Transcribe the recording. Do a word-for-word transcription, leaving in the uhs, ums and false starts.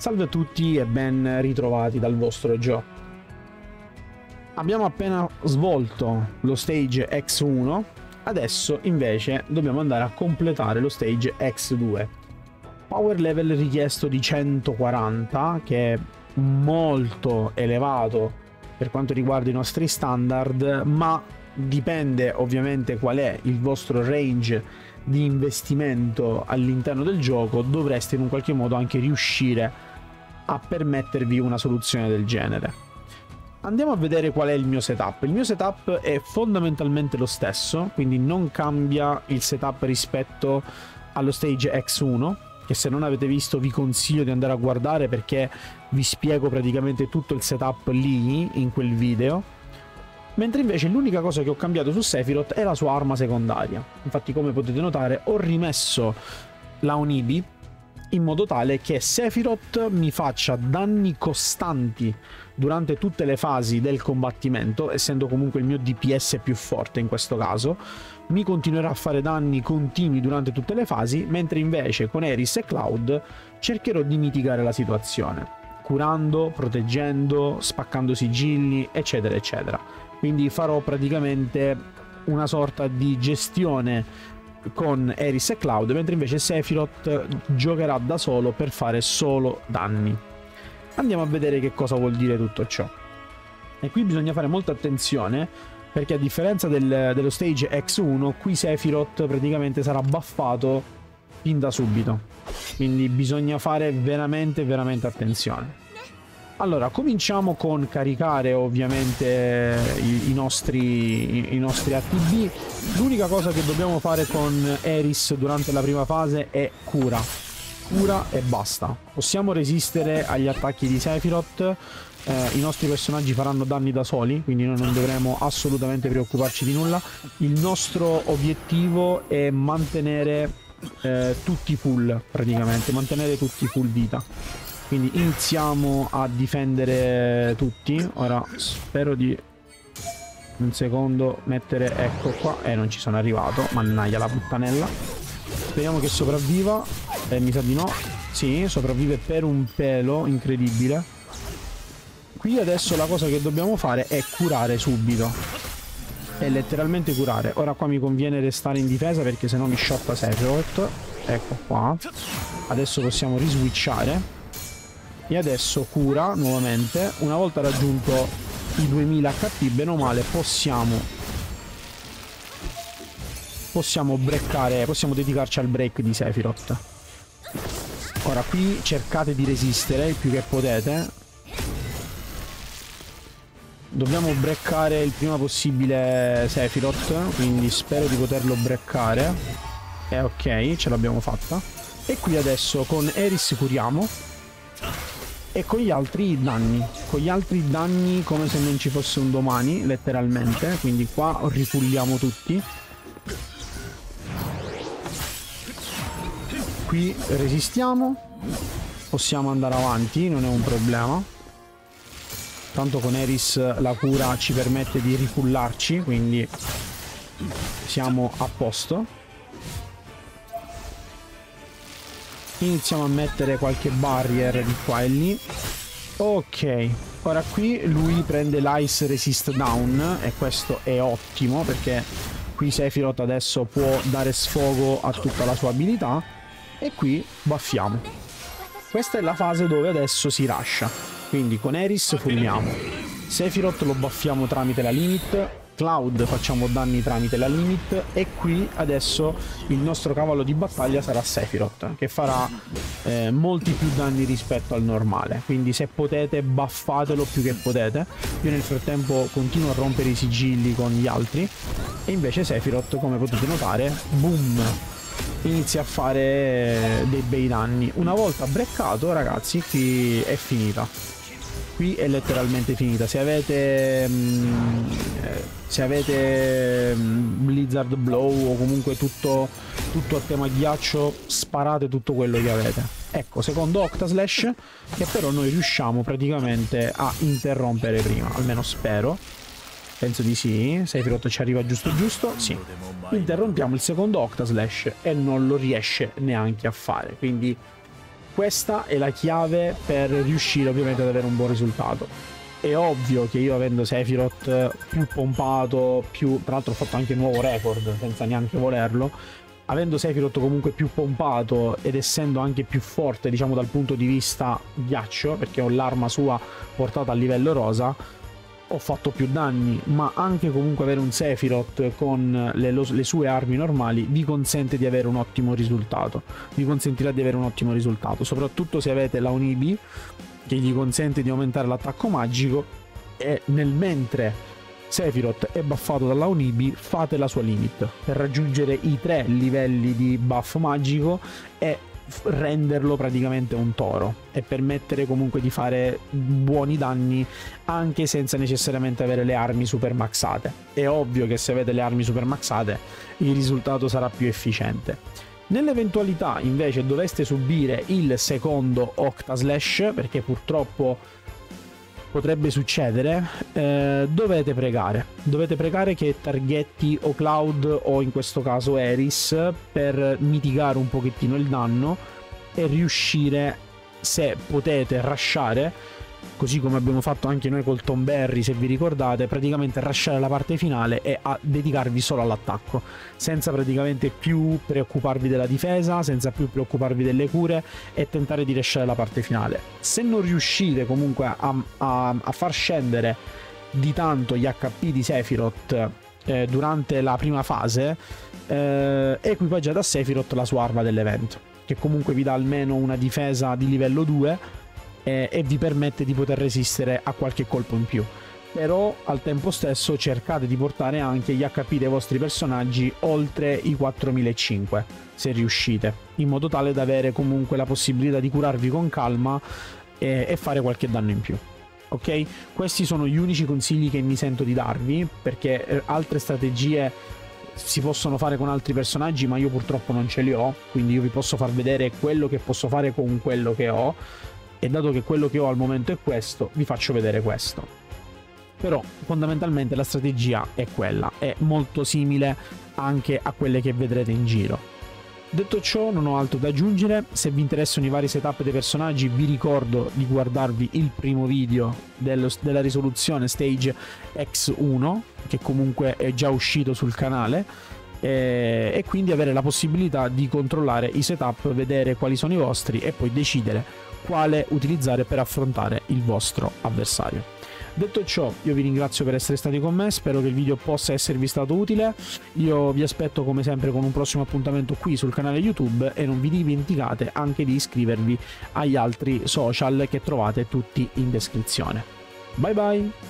Salve a tutti e ben ritrovati dal vostro gioco. Abbiamo appena svolto lo stage X uno, adesso invece dobbiamo andare a completare lo stage X due. Power level richiesto di centoquaranta, che è molto elevato per quanto riguarda i nostri standard, ma dipende ovviamente qual è il vostro range di investimento all'interno del gioco, dovreste in un qualche modo anche riuscire a permettervi una soluzione del genere. Andiamo a vedere qual è il mio setup. Il mio setup è fondamentalmente lo stesso, quindi non cambia il setup rispetto allo stage X uno, che se non avete visto vi consiglio di andare a guardare perché vi spiego praticamente tutto il setup lì in quel video. Mentre invece l'unica cosa che ho cambiato su Sephiroth è la sua arma secondaria. Infatti, come potete notare, ho rimesso la Onibi in modo tale che Sephiroth mi faccia danni costanti durante tutte le fasi del combattimento, essendo comunque il mio D P S più forte in questo caso. Mi continuerà a fare danni continui durante tutte le fasi, mentre invece con Aerith e Cloud cercherò di mitigare la situazione, curando, proteggendo, spaccando sigilli, eccetera eccetera. Quindi farò praticamente una sorta di gestione con Aerith e Cloud, mentre invece Sephiroth giocherà da solo per fare solo danni. Andiamo a vedere che cosa vuol dire tutto ciò. E qui bisogna fare molta attenzione, perché a differenza del, dello stage X uno, qui Sephiroth praticamente sarà buffato fin da subito. Quindi bisogna fare veramente, veramente attenzione. Allora, cominciamo con caricare ovviamente i, i, nostri, i, i nostri A T B. L'unica cosa che dobbiamo fare con Aerith durante la prima fase è cura. Cura e basta. Possiamo resistere agli attacchi di Sephiroth, eh, i nostri personaggi faranno danni da soli, quindi noi non dovremo assolutamente preoccuparci di nulla. Il nostro obiettivo è mantenere eh, tutti full, praticamente, mantenere tutti full vita. Quindi iniziamo a difendere tutti. Ora spero di un secondo mettere, ecco qua, e eh, non ci sono arrivato, mannaia la puttanella. Speriamo che sopravviva, eh, mi sa di no. Sì, sopravvive per un pelo, incredibile. Qui adesso la cosa che dobbiamo fare è curare subito, è letteralmente curare. Ora qua mi conviene restare in difesa perché sennò mi shotta Sephiroth. Ecco qua, adesso possiamo riswitchare. E adesso cura nuovamente. Una volta raggiunto i duemila H P, bene o male, possiamo possiamo breccare, possiamo dedicarci al break di Sephiroth. Ora qui cercate di resistere il più che potete. Dobbiamo breccare il prima possibile Sephiroth, quindi spero di poterlo breccare. E ok, ce l'abbiamo fatta. E qui adesso con Aerith curiamo. E con gli altri danni, con gli altri danni come se non ci fosse un domani, letteralmente. Quindi qua ripulliamo tutti. Qui resistiamo, possiamo andare avanti, non è un problema. Tanto con Aerith la cura ci permette di ripullarci, quindi siamo a posto. Iniziamo a mettere qualche barrier di qua e lì. Ok, ora qui lui prende l'Ice Resist Down e questo è ottimo perché qui Sephiroth adesso può dare sfogo a tutta la sua abilità. E qui buffiamo. Questa è la fase dove adesso si rusha. Quindi con Aerith fulminiamo, Sephiroth lo buffiamo tramite la Limit, Cloud facciamo danni tramite la Limit, e qui adesso il nostro cavallo di battaglia sarà Sephiroth, che farà eh, molti più danni rispetto al normale. Quindi se potete buffatelo più che potete. Io nel frattempo continuo a rompere i sigilli con gli altri. E invece Sephiroth, come potete notare, boom, inizia a fare dei bei danni. Una volta breccato, ragazzi, qui è finita. Qui è letteralmente finita. Se avete mh, se avete mh, Blizzard Blow o comunque tutto, tutto a tema ghiaccio, sparate tutto quello che avete. Ecco, secondo Octaslash, che però noi riusciamo praticamente a interrompere prima, almeno spero. Penso di sì. Sephiroth ci arriva giusto giusto. Sì, interrompiamo il secondo Octaslash e non lo riesce neanche a fare. Quindi Questa è la chiave per riuscire ovviamente ad avere un buon risultato. È ovvio che io, avendo Sephiroth più pompato, più... tra l'altro ho fatto anche un nuovo record senza neanche volerlo, avendo Sephiroth comunque più pompato ed essendo anche più forte, diciamo, dal punto di vista ghiaccio, perché ho l'arma sua portata a livello rosa, ho fatto più danni, ma anche comunque avere un Sephiroth con le, le sue armi normali vi consente di avere un ottimo risultato, vi consentirà di avere un ottimo risultato, soprattutto se avete la Onibi, che gli consente di aumentare l'attacco magico, e nel mentre Sephiroth è buffato dalla Unibi fate la sua limit per raggiungere i tre livelli di buff magico e renderlo praticamente un toro e permettere comunque di fare buoni danni anche senza necessariamente avere le armi super maxate. È ovvio che se avete le armi super maxate il risultato sarà più efficiente. Nell'eventualità invece doveste subire il secondo Octaslash, perché purtroppo potrebbe succedere, eh, dovete pregare. Dovete pregare che targetti o Cloud o in questo caso Aerith per mitigare un pochettino il danno e riuscire, se potete, rushare, così come abbiamo fatto anche noi col Tomberry, se vi ricordate, praticamente rushare la parte finale e a dedicarvi solo all'attacco, senza praticamente più preoccuparvi della difesa, senza più preoccuparvi delle cure, e tentare di rushare la parte finale. Se non riuscite comunque a, a, a far scendere di tanto gli acca pi di Sephiroth eh, durante la prima fase, eh, equipaggiate a Sephiroth la sua arma dell'evento, che comunque vi dà almeno una difesa di livello due e vi permette di poter resistere a qualche colpo in più. Però al tempo stesso cercate di portare anche gli acca pi dei vostri personaggi oltre i quattromilacinquecento se riuscite, in modo tale da avere comunque la possibilità di curarvi con calma e, e fare qualche danno in più. Ok? Questi sono gli unici consigli che mi sento di darvi, perché altre strategie si possono fare con altri personaggi, ma io purtroppo non ce li ho, quindi io vi posso far vedere quello che posso fare con quello che ho, e dato che quello che ho al momento è questo, vi faccio vedere questo. Però fondamentalmente la strategia è quella, è molto simile anche a quelle che vedrete in giro. Detto ciò, non ho altro da aggiungere. Se vi interessano i vari setup dei personaggi, vi ricordo di guardarvi il primo video dello, della risoluzione Stage X uno, che comunque è già uscito sul canale, e, e quindi avere la possibilità di controllare i setup, vedere quali sono i vostri e poi decidere quale utilizzare per affrontare il vostro avversario. Detto ciò, io vi ringrazio per essere stati con me, spero che il video possa esservi stato utile. Io vi aspetto come sempre con un prossimo appuntamento qui sul canale YouTube, e non vi dimenticate anche di iscrivervi agli altri social che trovate tutti in descrizione. Bye bye!